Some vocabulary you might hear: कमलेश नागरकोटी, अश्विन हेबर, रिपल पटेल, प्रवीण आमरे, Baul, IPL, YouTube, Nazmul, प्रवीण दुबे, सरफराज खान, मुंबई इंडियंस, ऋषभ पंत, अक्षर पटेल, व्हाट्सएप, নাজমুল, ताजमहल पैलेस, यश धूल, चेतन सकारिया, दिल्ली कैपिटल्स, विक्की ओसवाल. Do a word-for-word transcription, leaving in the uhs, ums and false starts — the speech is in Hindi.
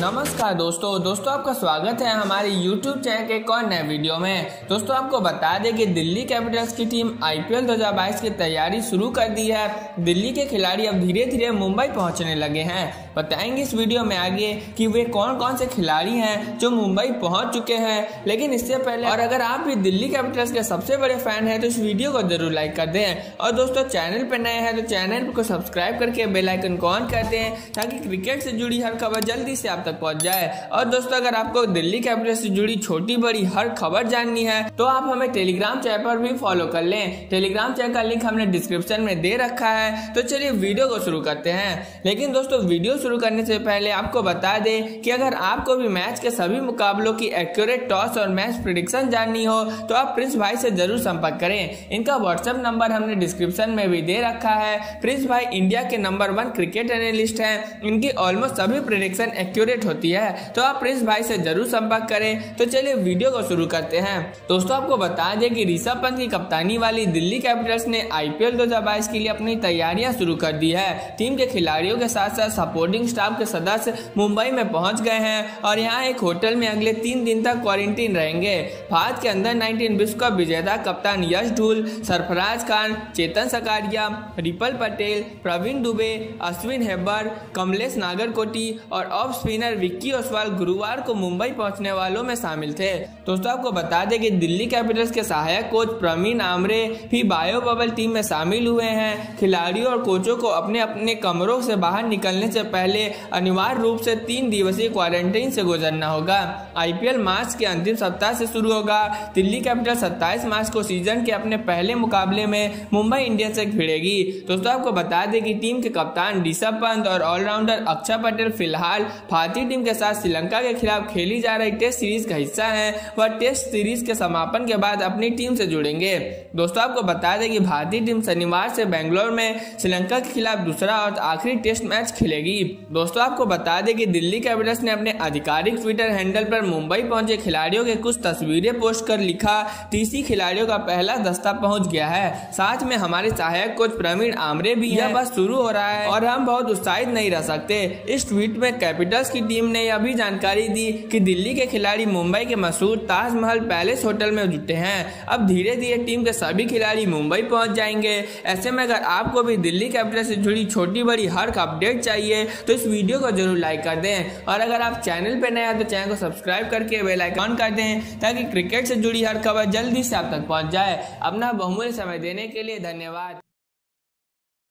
नमस्कार दोस्तों दोस्तों आपका स्वागत है हमारे YouTube चैनल के एक और नए वीडियो में। दोस्तों आपको बता दें कि दिल्ली कैपिटल्स की टीम आई पी एल दो हज़ार बाईस की तैयारी शुरू कर दी है। दिल्ली के खिलाड़ी अब धीरे धीरे मुंबई पहुंचने लगे हैं। बताएंगे इस वीडियो में आगे कि वे कौन कौन से खिलाड़ी हैं जो मुंबई पहुँच चुके हैं। लेकिन इससे पहले, और अगर आप भी दिल्ली कैपिटल्स के सबसे बड़े फैन हैं तो इस वीडियो को जरूर लाइक कर दें, और दोस्तों चैनल पर नए हैं तो चैनल को सब्सक्राइब करके बेल आइकन को ऑन कर दें ताकि क्रिकेट से जुड़ी हर खबर जल्दी से तक पहुंच जाए। और दोस्तों अगर आपको दिल्ली कैपिटल्स से जुड़ी छोटी बड़ी हर खबर जाननी है तो आप हमें टेलीग्राम चैनल पर भी फॉलो कर लें। टेलीग्राम चैनल का लिंक हमने डिस्क्रिप्शन में दे रखा है। तो चलिए वीडियो को शुरू करते हैं। लेकिन दोस्तों वीडियो शुरू करने से पहले आपको बता दें कि अगर आपको भी मैच के सभी मुकाबलों की एक्यूरेट टॉस और मैच प्रेडिक्शन जाननी हो तो आप प्रिंस भाई से जरूर संपर्क करें। इनका व्हाट्सएप नंबर हमने डिस्क्रिप्शन में भी दे रखा है। प्रिंस भाई इंडिया के नंबर वन क्रिकेट एनालिस्ट है। इनकी ऑलमोस्ट सभी प्रेडिक्शन एक्यूरेट होती है, तो आप प्रिंस भाई से जरूर संपर्क करें। तो चलिए वीडियो को शुरू करते हैं। दोस्तों आपको बता दें कि ऋषभ पंत की कप्तानी वाली दिल्ली कैपिटल्स ने आई पी एल दो हज़ार बाईस के लिए अपनी तैयारियां शुरू कर दी है। टीम के खिलाड़ियों के साथ साथ सपोर्टिंग स्टाफ के सदस्य मुंबई में पहुंच गए हैं और यहाँ एक होटल में अगले तीन दिन तक क्वारंटीन रहेंगे। भारत के अंदर नाइनटीन विश्व कप विजेता कप्तान यश धूल, सरफराज खान, चेतन सकारिया, रिपल पटेल, प्रवीण दुबे, अश्विन हेबर, कमलेश नागरकोटी और ऑफ स्पिन विक्की ओसवाल गुरुवार को मुंबई पहुंचने वालों में शामिल थे। दोस्तों आपको बता दें कि दिल्ली कैपिटल्स के सहायक कोच प्रवीण आमरे भी बायो बबल टीम में शामिल हुए हैं। खिलाड़ियों और कोचों को अपने अपने कमरों से बाहर निकलने से पहले अनिवार्य रूप से तीन दिवसीय क्वारंटीन से गुजरना होगा। आई पी एल मार्च के अंतिम सप्ताह से शुरू होगा। दिल्ली कैपिटल सत्ताईस मार्च को सीजन के अपने पहले मुकाबले में मुंबई इंडियंस से भिड़ेगी। दोस्तों आपको बता दें कि टीम के कप्तान ऋषभ पंत और ऑलराउंडर अक्षर पटेल फिलहाल भारतीय टीम के साथ श्रीलंका के खिलाफ खेली जा रही टेस्ट सीरीज का हिस्सा है। वह टेस्ट सीरीज के समापन के बाद अपनी टीम से जुड़ेंगे। दोस्तों आपको बता दें कि भारतीय टीम शनिवार से बेंगलोर में श्रीलंका के खिलाफ दूसरा और आखिरी टेस्ट मैच खेलेगी। दोस्तों आपको बता दें कि दिल्ली कैपिटल्स ने अपने आधिकारिक ट्विटर हैंडल पर मुंबई पहुंचे खिलाड़ियों के कुछ तस्वीरें पोस्ट कर लिखा, तीसरी खिलाड़ियों का पहला दस्ता पहुँच गया है। साथ में हमारे सहायक कोच प्रवीण आमरे भी। यह बस शुरू हो रहा है और हम बहुत उत्साहित नहीं रह सकते। इस ट्वीट में कैपिटल्स की टीम ने यह भी जानकारी दी कि दिल्ली के खिलाड़ी मुंबई के मशहूर ताजमहल पैलेस होटल में जुटे हैं। अब धीरे धीरे टीम के सभी खिलाड़ी मुंबई पहुंच जाएंगे। ऐसे में अगर आपको भी दिल्ली कैपिटल्स से जुड़ी छोटी बड़ी हर अपडेट चाहिए तो इस वीडियो को जरूर लाइक कर दें, और अगर आप चैनल पर नए हैं तो चैनल को सब्सक्राइब करके बेल आइकन कर दें ताकि क्रिकेट से जुड़ी हर खबर जल्दी से आप तक पहुँच जाए। अपना बहुमूल्य समय देने के लिए धन्यवाद।